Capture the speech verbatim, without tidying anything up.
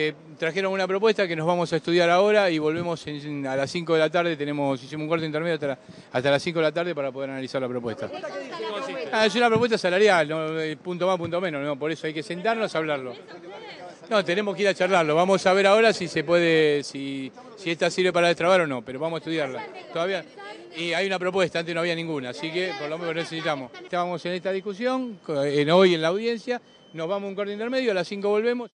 Eh, trajeron una propuesta que nos vamos a estudiar ahora y volvemos en, a las cinco de la tarde, tenemos, hicimos un corte intermedio hasta, la, hasta las cinco de la tarde para poder analizar la propuesta. Ah, es una propuesta salarial, no, punto más, punto menos, no, por eso hay que sentarnos a hablarlo. No, tenemos que ir a charlarlo, vamos a ver ahora si se puede, si, si esta sirve para destrabar o no, pero vamos a estudiarla. Todavía, y hay una propuesta, antes no había ninguna, así que por lo menos necesitamos. Estábamos en esta discusión, en, hoy en la audiencia, nos vamos a un corte intermedio, a las cinco volvemos.